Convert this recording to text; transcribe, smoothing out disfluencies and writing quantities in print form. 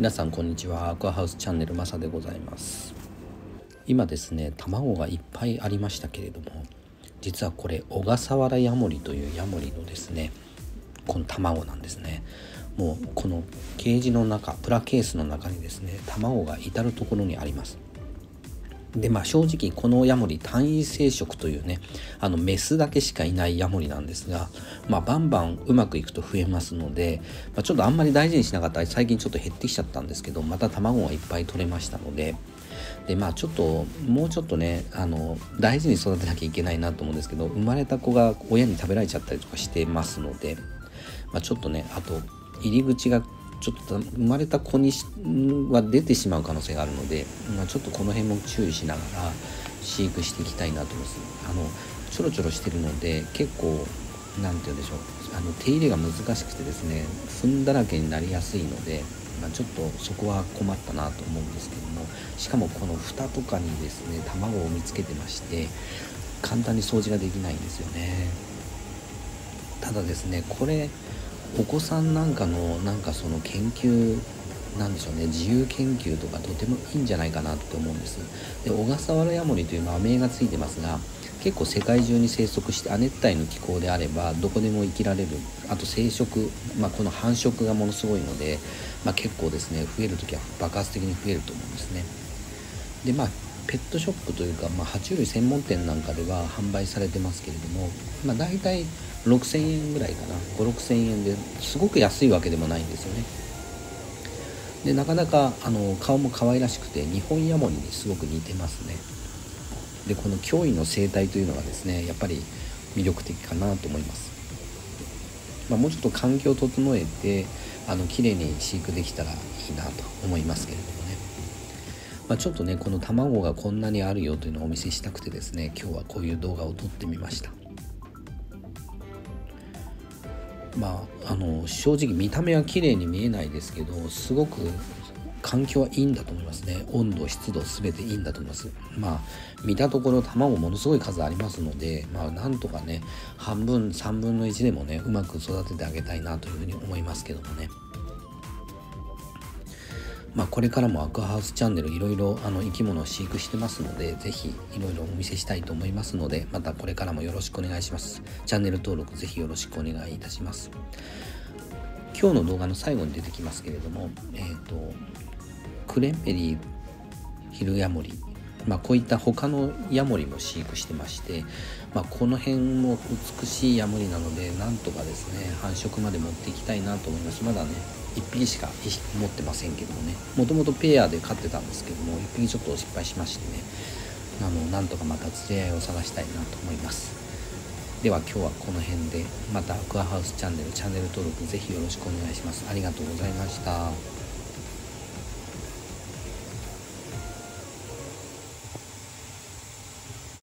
皆さんこんにちは。アクアハウスチャンネルマサでございます。今ですね、卵がいっぱいありましたけれども、実はこれ小笠原ヤモリというヤモリのですね、この卵なんですね。もうこのケージの中、プラケースの中にですね、卵が至る所にあります。で、正直このヤモリ単位生殖というね、メスだけしかいないヤモリなんですが、バンバンうまくいくと増えますので、ちょっとあんまり大事にしなかったら最近ちょっと減ってきちゃったんですけど、また卵がいっぱい取れましたので、でちょっともうちょっとね、大事に育てなきゃいけないなと思うんですけど、生まれた子が親に食べられちゃったりとかしてますので、ちょっとね、あと入り口がちょっと生まれた子には出てしまう可能性があるので、ちょっとこの辺も注意しながら飼育していきたいなと思います。ちょろちょろしてるので、結構何て言うんでしょう、手入れが難しくてですね、糞だらけになりやすいので、ちょっとそこは困ったなと思うんですけども、しかもこの蓋とかにですね卵を見つけてまして、簡単に掃除ができないんですよね。ただですね、これお子さんなんかのその研究なんでしょうね、自由研究とかとてもいいんじゃないかなって思うんです。で、小笠原ヤモリという名前がついてますが、結構世界中に生息して、亜熱帯の気候であればどこでも生きられる。あと生殖、この繁殖がものすごいので、結構ですね、増える時は爆発的に増えると思うんですね。で、ペットショップというか、爬虫類専門店なんかでは販売されてますけれども、大体6000円ぐらいかな、5、6000円で、すごく安いわけでもないんですよね。で、なかなか顔も可愛らしくて、日本ヤモリにすごく似てますね。で、この驚異の生態というのがですね、やっぱり魅力的かなと思います。もうちょっと環境を整えて綺麗に飼育できたらいいなと思いますけれどもね。ちょっとね、この卵がこんなにあるよというのをお見せしたくてですね、今日はこういう動画を撮ってみました。正直見た目は綺麗に見えないですけど、すごく環境はいいんだと思いますね。温度、湿度、全ていいんだと思います。見たところ卵ものすごい数ありますので、なんとかね、半分、3分の1でもね、うまく育ててあげたいなというふうに思いますけどもね。これからもアクアハウスチャンネルいろいろ生き物を飼育してますので、ぜひいろいろお見せしたいと思いますので、またこれからもよろしくお願いします。チャンネル登録ぜひよろしくお願いいたします。今日の動画の最後に出てきますけれども、クレンベリーヒルヤモリ、こういった他のヤモリも飼育してまして、この辺も美しいヤモリなので、なんとかですね、繁殖まで持っていきたいなと思います。まだね、1匹しか持ってませんけどもね、もともとペアで飼ってたんですけども、1匹ちょっと失敗しましてね、なんとかまた連れ合いを探したいなと思います。では今日はこの辺で、またアクアハウスチャンネル登録ぜひよろしくお願いします。ありがとうございました。